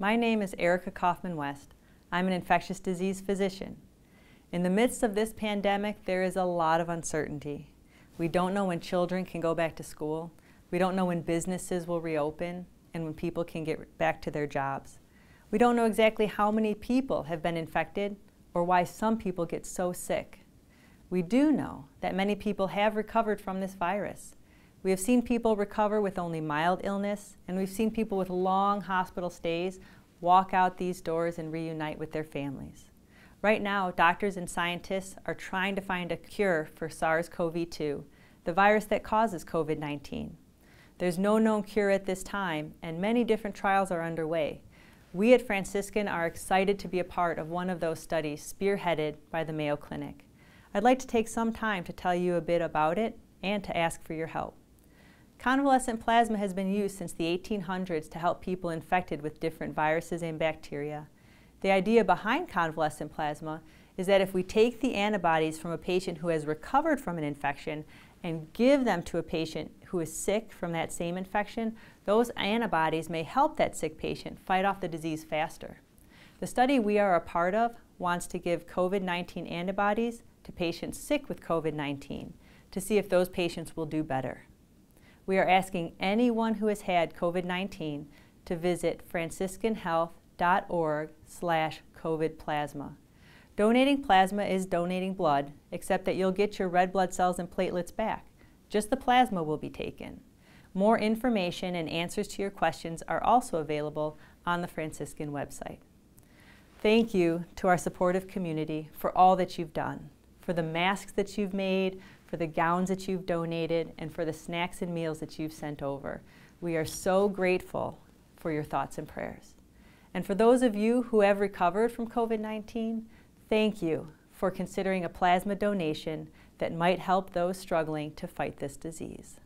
My name is Erica Kaufman West. I'm an infectious disease physician. In the midst of this pandemic, there is a lot of uncertainty. We don't know when children can go back to school. We don't know when businesses will reopen and when people can get back to their jobs. We don't know exactly how many people have been infected or why some people get so sick. We do know that many people have recovered from this virus. We have seen people recover with only mild illness, and we've seen people with long hospital stays walk out these doors and reunite with their families. Right now, doctors and scientists are trying to find a cure for SARS-CoV-2, the virus that causes COVID-19. There's no known cure at this time, and many different trials are underway. We at Franciscan are excited to be a part of one of those studies spearheaded by the Mayo Clinic. I'd like to take some time to tell you a bit about it and to ask for your help. Convalescent plasma has been used since the 1800s to help people infected with different viruses and bacteria. The idea behind convalescent plasma is that if we take the antibodies from a patient who has recovered from an infection and give them to a patient who is sick from that same infection, those antibodies may help that sick patient fight off the disease faster. The study we are a part of wants to give COVID-19 antibodies to patients sick with COVID-19 to see if those patients will do better. We are asking anyone who has had COVID-19 to visit franciscanhealth.org/COVIDplasma. Donating plasma is donating blood, except that you'll get your red blood cells and platelets back. Just the plasma will be taken. More information and answers to your questions are also available on the Franciscan website. Thank you to our supportive community for all that you've done, for the masks that you've made, for the gowns that you've donated, and for the snacks and meals that you've sent over. We are so grateful for your thoughts and prayers. And for those of you who have recovered from COVID-19, thank you for considering a plasma donation that might help those struggling to fight this disease.